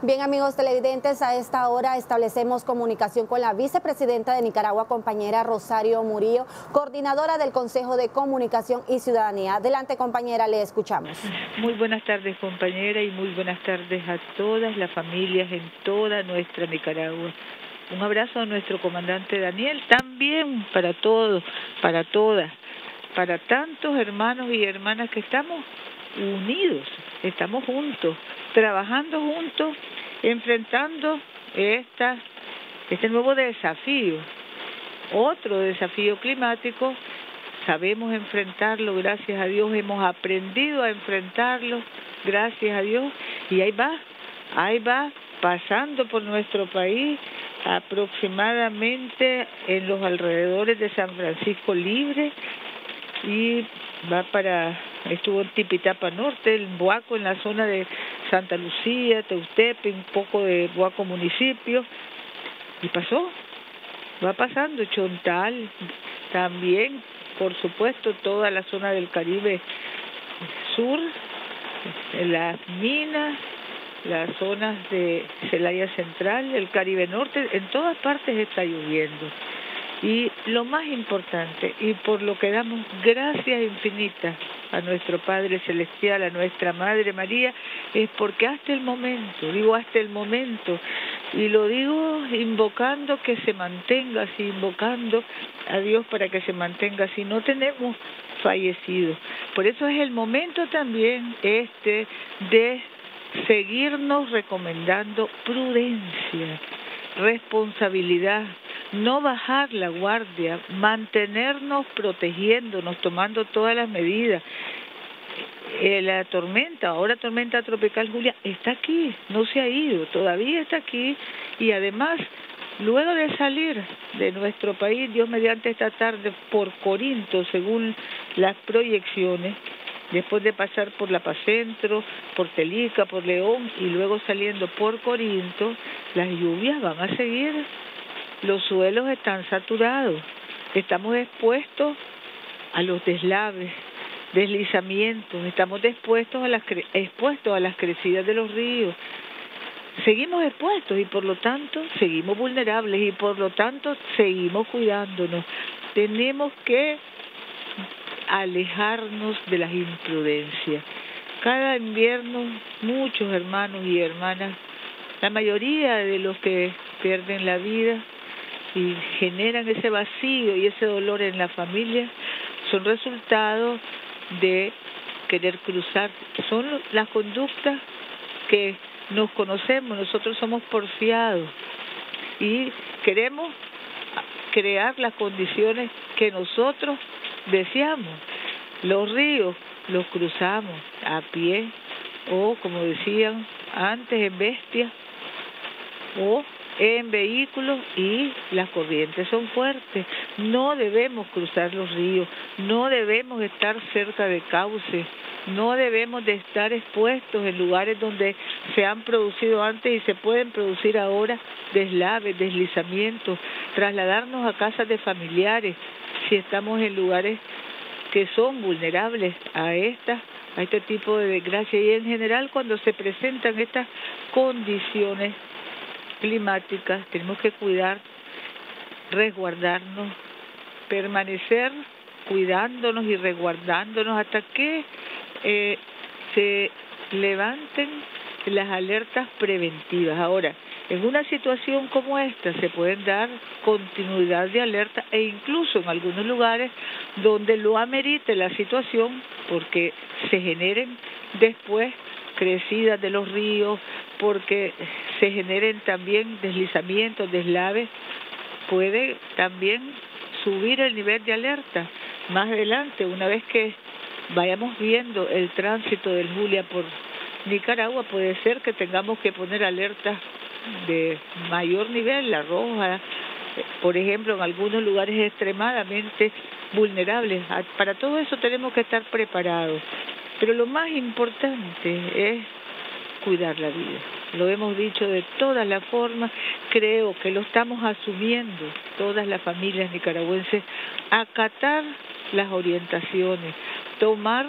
Bien, amigos televidentes, a esta hora establecemos comunicación con la vicepresidenta de Nicaragua, compañera Rosario Murillo, coordinadora del Consejo de Comunicación y Ciudadanía. Adelante, compañera, le escuchamos. Muy buenas tardes, compañera, y muy buenas tardes a todas las familias en toda nuestra Nicaragua. Un abrazo a nuestro comandante Daniel, también para todos, para todas, para tantos hermanos y hermanas que estamos unidos, estamos juntos, trabajando juntos, enfrentando este nuevo desafío, otro desafío climático. Sabemos enfrentarlo, gracias a Dios, hemos aprendido a enfrentarlo, gracias a Dios, y ahí va, pasando por nuestro país, aproximadamente en los alrededores de San Francisco Libre, y va para, estuvo en Tipitapa Norte, en Boaco, en la zona de Santa Lucía, Teustepe, un poco de Boaco municipio, y pasó, va pasando, Chontales, también, por supuesto, toda la zona del Caribe Sur, las minas, las zonas de Celaya Central, el Caribe Norte, en todas partes está lloviendo. Y lo más importante, y por lo que damos gracias infinitas a nuestro Padre Celestial, a nuestra Madre María, es porque hasta el momento, digo hasta el momento, y lo digo invocando que se mantenga así, invocando a Dios para que se mantenga así, no tenemos fallecidos. Por eso es el momento también de seguirnos recomendando prudencia, responsabilidad, no bajar la guardia, mantenernos protegiéndonos, tomando todas las medidas. La tormenta, ahora tormenta tropical Julia, está aquí, no se ha ido, todavía está aquí, y además, luego de salir de nuestro país, Dios mediante, esta tarde por Corinto, según las proyecciones, después de pasar por La Paz Centro, por Telica, por León, y luego saliendo por Corinto, las lluvias van a seguir. Los suelos están saturados, estamos expuestos a los deslaves, deslizamientos, estamos expuestos a las crecidas de los ríos. Seguimos expuestos y por lo tanto seguimos vulnerables y por lo tanto seguimos cuidándonos. Tenemos que alejarnos de las imprudencias. Cada invierno muchos hermanos y hermanas, la mayoría de los que pierden la vida y generan ese vacío y ese dolor en la familia, son resultado de querer cruzar. Son las conductas que nos conocemos, nosotros somos porfiados y queremos crear las condiciones que nosotros deseamos. Los ríos los cruzamos a pie o, como decían antes, en bestias o en vehículos, y las corrientes son fuertes. No debemos cruzar los ríos, no debemos estar cerca de cauces, no debemos de estar expuestos en lugares donde se han producido antes y se pueden producir ahora deslaves, deslizamientos, trasladarnos a casas de familiares si estamos en lugares que son vulnerables a este tipo de desgracia. Y en general, cuando se presentan estas condiciones climáticas, tenemos que cuidar, resguardarnos, permanecer cuidándonos y resguardándonos hasta que se levanten las alertas preventivas. Ahora, en una situación como esta se pueden dar continuidad de alerta e incluso en algunos lugares donde lo amerite la situación, porque se generen después crecidas de los ríos, porque se generen también deslizamientos, deslaves, puede también subir el nivel de alerta. Más adelante, una vez que vayamos viendo el tránsito del Julia por Nicaragua, puede ser que tengamos que poner alertas de mayor nivel, la roja, por ejemplo, en algunos lugares extremadamente vulnerables. Para todo eso tenemos que estar preparados. Pero lo más importante es cuidar la vida. Lo hemos dicho de todas las formas, creo que lo estamos asumiendo todas las familias nicaragüenses, acatar las orientaciones, tomar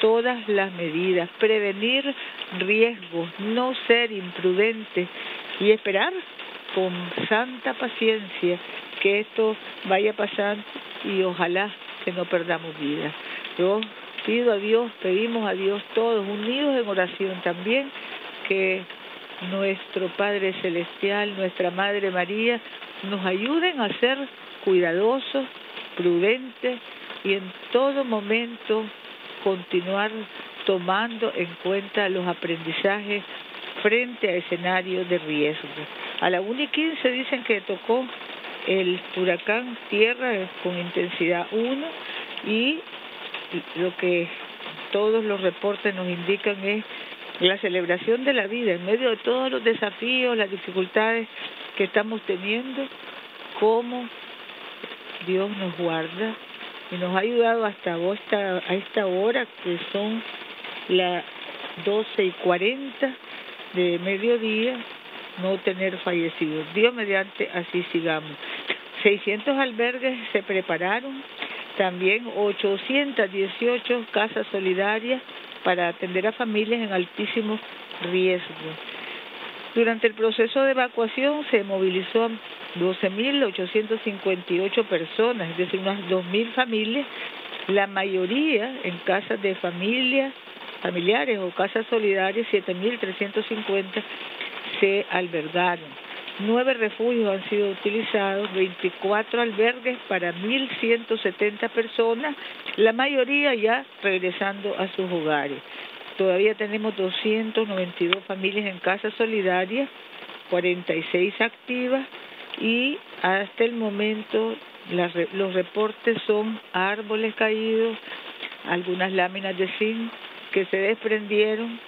todas las medidas, prevenir riesgos, no ser imprudentes y esperar con santa paciencia que esto vaya a pasar y ojalá que no perdamos vida. Yo pido a Dios, pedimos a Dios todos unidos en oración también que nuestro Padre Celestial, nuestra Madre María, nos ayuden a ser cuidadosos, prudentes y en todo momento continuar tomando en cuenta los aprendizajes frente a escenarios de riesgo. A la 1:15 dicen que tocó el huracán Tierra con intensidad 1 y lo que todos los reportes nos indican es la celebración de la vida en medio de todos los desafíos, las dificultades que estamos teniendo, cómo Dios nos guarda y nos ha ayudado hasta a esta hora que son las 12:40 de mediodía, no tener fallecidos. Dios mediante, así sigamos. 600 albergues se prepararon, también 818 casas solidarias para atender a familias en altísimo riesgo. Durante el proceso de evacuación se movilizó a 12.858 personas, es decir, unas 2.000 familias, la mayoría en casas de familiares o casas solidarias, 7.350 se albergaron. 9 refugios han sido utilizados, 24 albergues para 1.170 personas, la mayoría ya regresando a sus hogares. Todavía tenemos 292 familias en casas solidarias, 46 activas y hasta el momento los reportes son árboles caídos, algunas láminas de zinc que se desprendieron.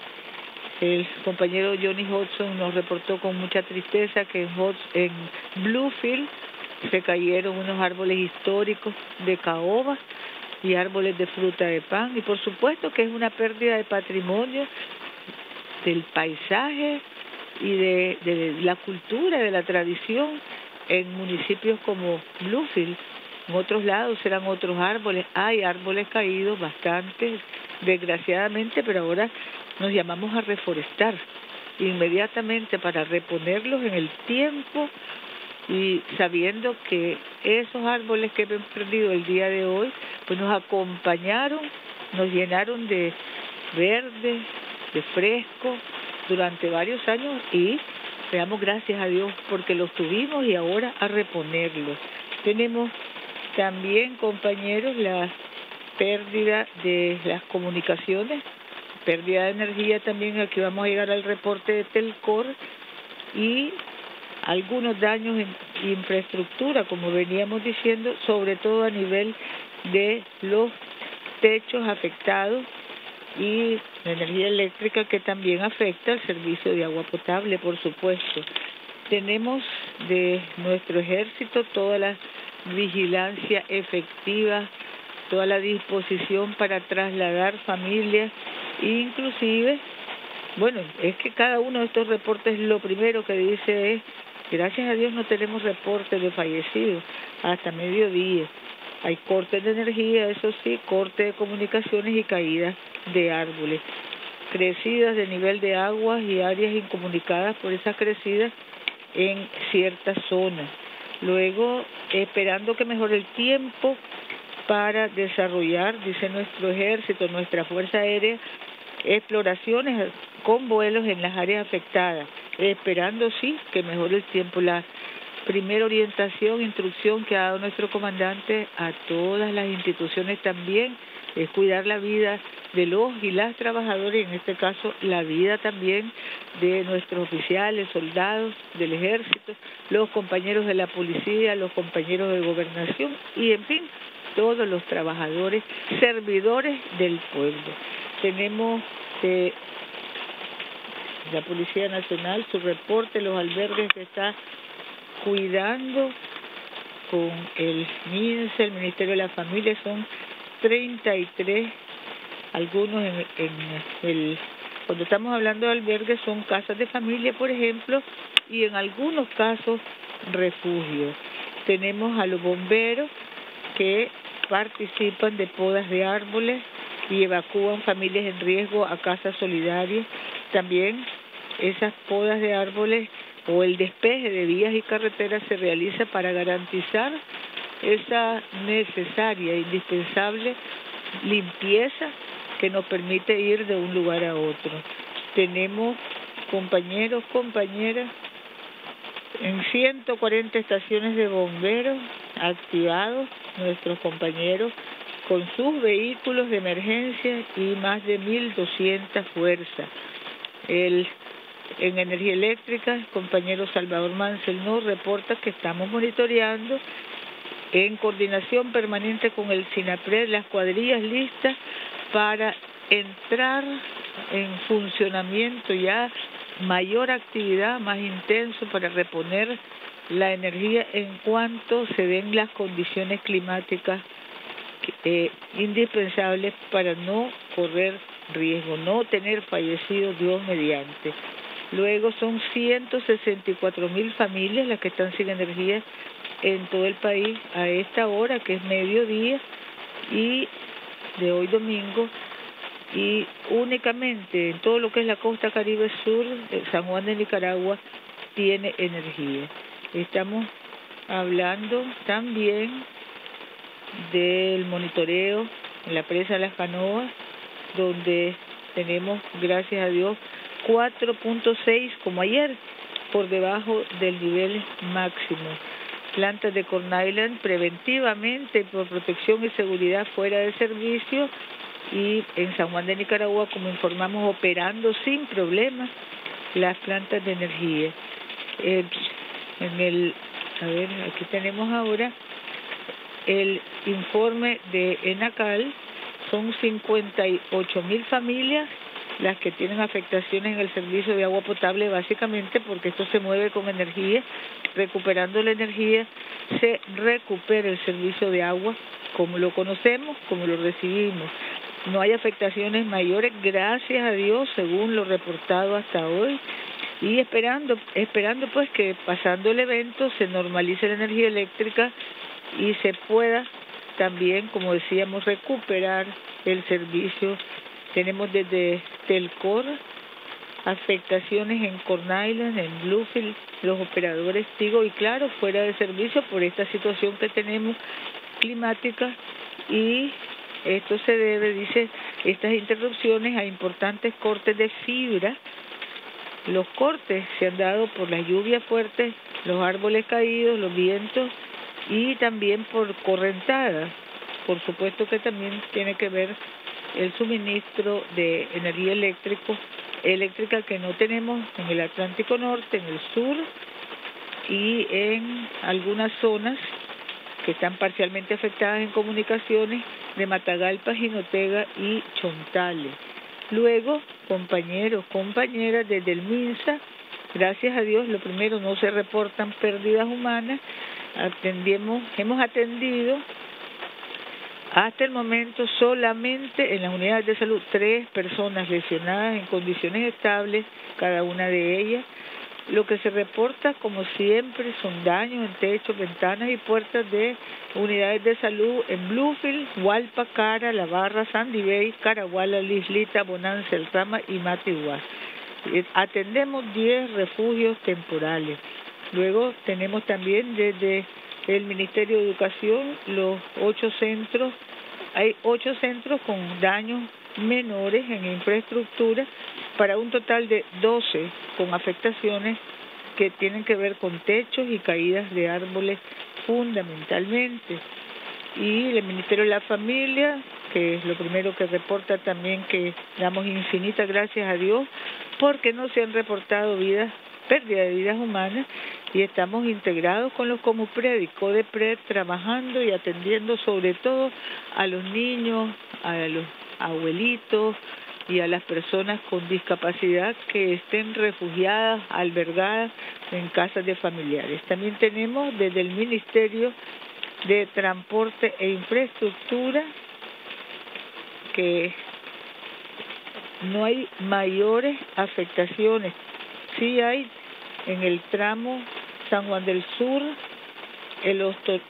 El compañero Johnny Hodgson nos reportó con mucha tristeza que en Bluefield se cayeron unos árboles históricos de caoba y árboles de fruta de pan. Y por supuesto que es una pérdida de patrimonio, del paisaje y de la cultura, de la tradición en municipios como Bluefield. En otros lados serán otros árboles. Hay árboles caídos, bastantes, desgraciadamente, pero ahora nos llamamos a reforestar inmediatamente para reponerlos en el tiempo y sabiendo que esos árboles que hemos perdido el día de hoy, pues nos acompañaron, nos llenaron de verde, de fresco durante varios años y le damos gracias a Dios porque los tuvimos y ahora a reponerlos. Tenemos también, compañeros, la pérdida de las comunicaciones, pérdida de energía también, aquí vamos a llegar al reporte de Telcor y algunos daños en infraestructura, como veníamos diciendo, sobre todo a nivel de los techos afectados y la energía eléctrica que también afecta al servicio de agua potable, por supuesto. Tenemos de nuestro ejército toda la vigilancia efectiva, toda la disposición para trasladar familias, inclusive, bueno, es que cada uno de estos reportes lo primero que dice es, gracias a Dios no tenemos reportes de fallecidos hasta mediodía. Hay cortes de energía, eso sí, cortes de comunicaciones y caídas de árboles. Crecidas de nivel de aguas y áreas incomunicadas por esas crecidas en ciertas zonas. Luego, esperando que mejore el tiempo para desarrollar, dice nuestro ejército, nuestra Fuerza Aérea, exploraciones con vuelos en las áreas afectadas, esperando sí que mejore el tiempo. La primera orientación, instrucción que ha dado nuestro comandante a todas las instituciones también es cuidar la vida de los y las trabajadores, en este caso la vida también de nuestros oficiales, soldados del ejército, los compañeros de la policía, los compañeros de gobernación y en fin, todos los trabajadores, servidores del pueblo. Tenemos de la Policía Nacional su reporte, los albergues que está cuidando con el MINSA, el Ministerio de la Familia, son 33, algunos cuando estamos hablando de albergues son casas de familia, por ejemplo, y en algunos casos refugios. Tenemos a los bomberos que participan de podas de árboles y evacúan familias en riesgo a casas solidarias. También esas podas de árboles o el despeje de vías y carreteras se realiza para garantizar esa necesaria, indispensable limpieza que nos permite ir de un lugar a otro. Tenemos compañeros, compañeras, en 140 estaciones de bomberos activados, nuestros compañeros, con sus vehículos de emergencia y más de 1.200 fuerzas. En energía eléctrica, el compañero Salvador Mansell nos reporta que estamos monitoreando en coordinación permanente con el SINAPRED las cuadrillas listas para entrar en funcionamiento ya, mayor actividad, más intenso para reponer la energía en cuanto se den las condiciones climáticas indispensables para no correr riesgo, no tener fallecidos, Dios mediante. Luego son 164.000 familias las que están sin energía en todo el país a esta hora, que es mediodía y de hoy domingo, y únicamente en todo lo que es la costa Caribe Sur, San Juan de Nicaragua tiene energía. Estamos hablando también del monitoreo en la presa Las Canoas, donde tenemos, gracias a Dios, 4.6 como ayer, por debajo del nivel máximo. Plantas de Corn Island preventivamente por protección y seguridad fuera de servicio, y en San Juan de Nicaragua, como informamos, operando sin problemas las plantas de energía. Aquí tenemos ahora el informe de Enacal. Son 58.000 familias las que tienen afectaciones en el servicio de agua potable, básicamente porque esto se mueve con energía. Recuperando la energía, se recupera el servicio de agua como lo conocemos, como lo recibimos. No hay afectaciones mayores, gracias a Dios, según lo reportado hasta hoy. Y esperando pues que pasando el evento se normalice la energía eléctrica y se pueda también, como decíamos, recuperar el servicio. Tenemos desde Telcor afectaciones en Corn Island, en Bluefield, los operadores Tigo y Claro fuera de servicio por esta situación que tenemos climática, y esto se debe, dice, estas interrupciones a importantes cortes de fibra. Los cortes se han dado por las lluvias fuertes, los árboles caídos, los vientos y también por correntadas. Por supuesto que también tiene que ver el suministro de energía eléctrica que no tenemos en el Atlántico Norte, en el sur y en algunas zonas que están parcialmente afectadas en comunicaciones de Matagalpa, Jinotega y Chontales. Luego, compañeros, compañeras, desde el MINSA, gracias a Dios, lo primero, no se reportan pérdidas humanas. Hemos atendido hasta el momento solamente en las unidades de salud 3 personas lesionadas en condiciones estables, cada una de ellas. Lo que se reporta, como siempre, son daños en techos, ventanas y puertas de unidades de salud en Bluefield, Hualpacara, La Barra, Sandy Bay, Caraguala, Lislita, Bonanza, El Rama y Matiguá. Atendemos 10 refugios temporales. Luego tenemos también desde el Ministerio de Educación los 8 centros. Hay 8 centros con daños menores en infraestructura, para un total de 12 con afectaciones que tienen que ver con techos y caídas de árboles fundamentalmente. Y el Ministerio de la Familia, que es lo primero que reporta también, que damos infinitas gracias a Dios, porque no se han reportado pérdida de vidas humanas, y estamos integrados con los Comupred y Codepred trabajando y atendiendo sobre todo a los niños, a los abuelitos y a las personas con discapacidad que estén refugiadas, albergadas en casas de familiares. También tenemos desde el Ministerio de Transporte e Infraestructura que no hay mayores afectaciones. Sí hay en el tramo San Juan del Sur,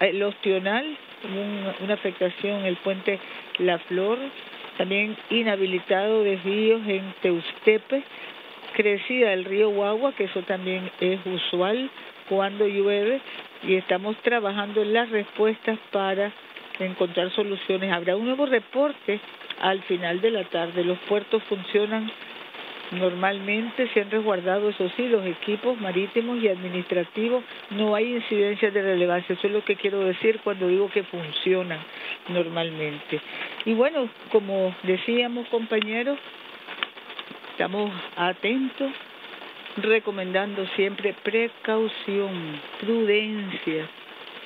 el Ostional, una afectación en el puente La Flor, También inhabilitado desvíos en Teustepe, crecida del río Guagua, que eso también es usual cuando llueve, y estamos trabajando en las respuestas para encontrar soluciones. Habrá un nuevo reporte al final de la tarde. Los puertos funcionan normalmente, se han resguardado, eso sí, los equipos marítimos y administrativos. No hay incidencias de relevancia, eso es lo que quiero decir cuando digo que funcionan normalmente. Y bueno, como decíamos, compañeros, estamos atentos, recomendando siempre precaución, prudencia,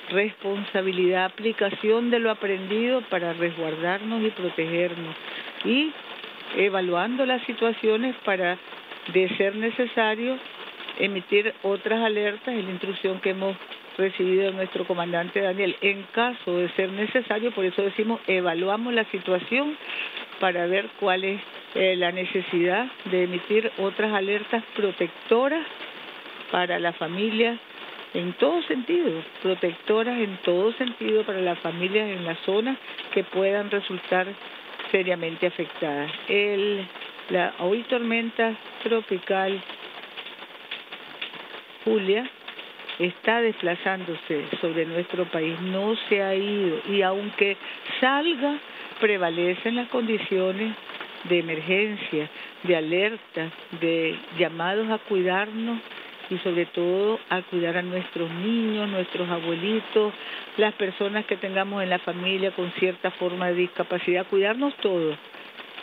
responsabilidad, aplicación de lo aprendido para resguardarnos y protegernos, y evaluando las situaciones para, de ser necesario, emitir otras alertas. Es la instrucción que hemos recibido de nuestro comandante Daniel. En caso de ser necesario, por eso decimos, evaluamos la situación para ver cuál es la necesidad de emitir otras alertas protectoras para la familia en todo sentido, protectoras en todo sentido para las familias en las zonas que puedan resultar seriamente afectadas. Hoy tormenta tropical Julia está desplazándose sobre nuestro país, no se ha ido, y aunque salga, prevalecen las condiciones de emergencia, de alerta, de llamados a cuidarnos y sobre todo a cuidar a nuestros niños, nuestros abuelitos, las personas que tengamos en la familia con cierta forma de discapacidad, cuidarnos todos,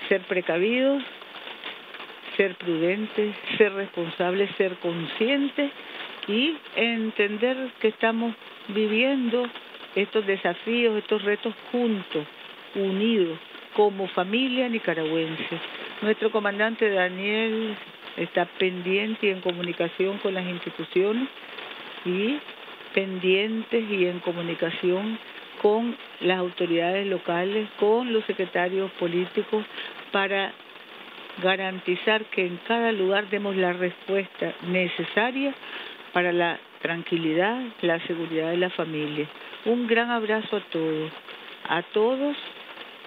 ser precavidos, ser prudentes, ser responsables, ser conscientes y entender que estamos viviendo estos desafíos, estos retos juntos, unidos, como familia nicaragüense. Nuestro comandante Daniel está pendiente y en comunicación con las instituciones y pendientes y en comunicación con las autoridades locales, con los secretarios políticos, para garantizar que en cada lugar demos la respuesta necesaria para la tranquilidad, la seguridad de la familia. Un gran abrazo a todos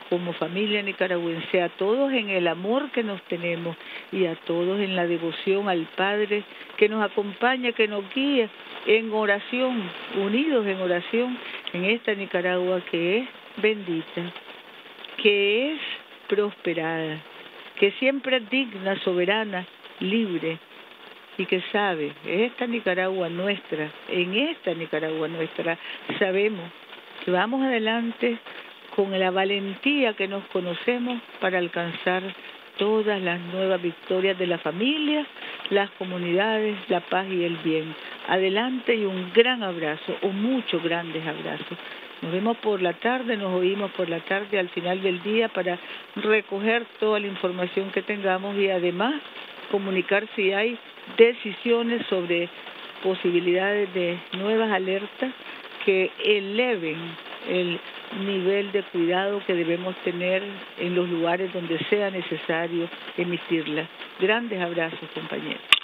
como familia nicaragüense, a todos en el amor que nos tenemos y a todos en la devoción al Padre que nos acompaña, que nos guía en oración, unidos en oración en esta Nicaragua que es bendita, que es prosperada, que siempre es digna, soberana, libre y que sabe, en esta Nicaragua nuestra sabemos que vamos adelante con la valentía que nos conocemos para alcanzar todas las nuevas victorias de la familia, las comunidades, la paz y el bien. Adelante y un gran abrazo, o muchos grandes abrazos. Nos vemos por la tarde, nos oímos por la tarde al final del día para recoger toda la información que tengamos y además comunicar si hay decisiones sobre posibilidades de nuevas alertas que eleven el nivel de cuidado que debemos tener en los lugares donde sea necesario emitirla. Grandes abrazos, compañeros.